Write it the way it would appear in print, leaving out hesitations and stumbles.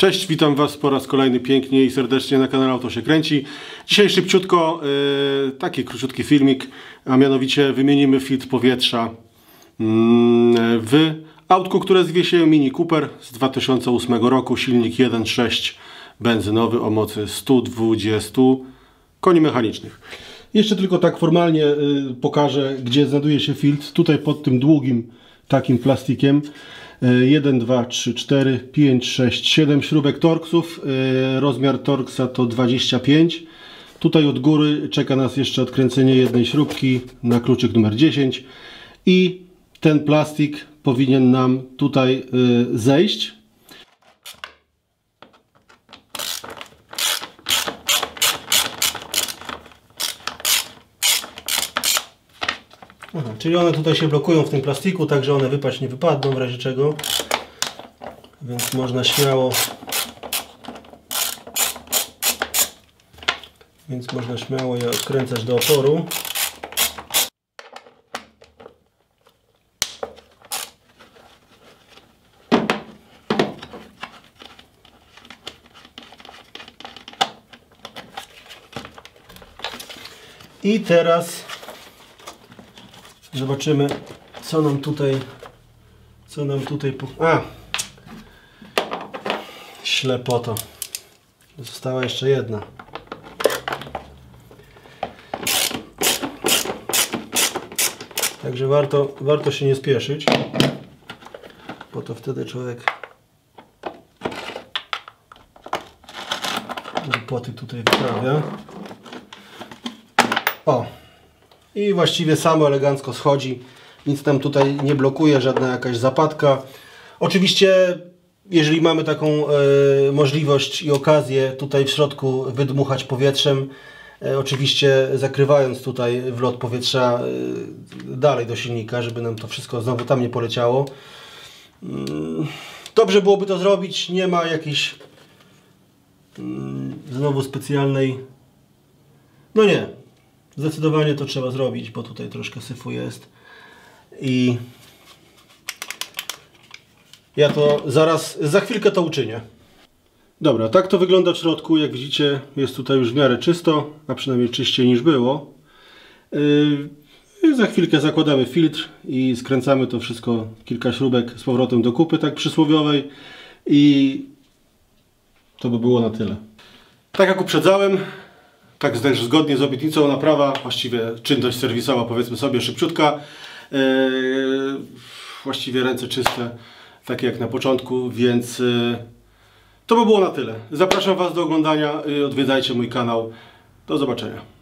Cześć, witam Was po raz kolejny pięknie i serdecznie na kanale Auto się kręci. Dzisiaj szybciutko, taki króciutki filmik, a mianowicie wymienimy filtr powietrza w autku, które zwie się Mini Cooper z 2008 roku, silnik 1.6 benzynowy o mocy 120 koni mechanicznych. Jeszcze tylko tak formalnie pokażę, gdzie znajduje się filtr. Tutaj pod tym długim takim plastikiem. 1, 2, 3, 4, 5, 6, 7 śrubek torksów. Rozmiar torksa to 25. Tutaj od góry czeka nas jeszcze odkręcenie jednej śrubki na kluczyk numer 10. I ten plastik powinien nam tutaj zejść. Aha, czyli one tutaj się blokują w tym plastiku, tak że one wypaść nie wypadną w razie czego. Więc można śmiało je odkręcać do oporu. I teraz zobaczymy, co nam tutaj, ślepoto. Została jeszcze jedna. Także warto się nie spieszyć, bo to wtedy człowiek głupoty tutaj wyprawia. O! I właściwie samo elegancko schodzi, nic tam tutaj nie blokuje, żadna jakaś zapadka. Oczywiście, jeżeli mamy taką możliwość i okazję tutaj w środku wydmuchać powietrzem, oczywiście zakrywając tutaj wlot powietrza dalej do silnika, żeby nam to wszystko znowu tam nie poleciało. Dobrze byłoby to zrobić, nie ma jakiejś znowu specjalnej, no nie. Zdecydowanie to trzeba zrobić, bo tutaj troszkę syfu jest i ja to zaraz, za chwilkę to uczynię. Dobra, tak to wygląda w środku. Jak widzicie, jest tutaj już w miarę czysto, a przynajmniej czyściej niż było. Za chwilkę zakładamy filtr i skręcamy to wszystko, kilka śrubek z powrotem do kupy, tak przysłowiowej, i to by było na tyle. Tak jak uprzedzałem, tak też zgodnie z obietnicą naprawa, właściwie czynność serwisowa, powiedzmy sobie, szybciutka. Właściwie ręce czyste, takie jak na początku, więc to by było na tyle. Zapraszam Was do oglądania, odwiedzajcie mój kanał. Do zobaczenia.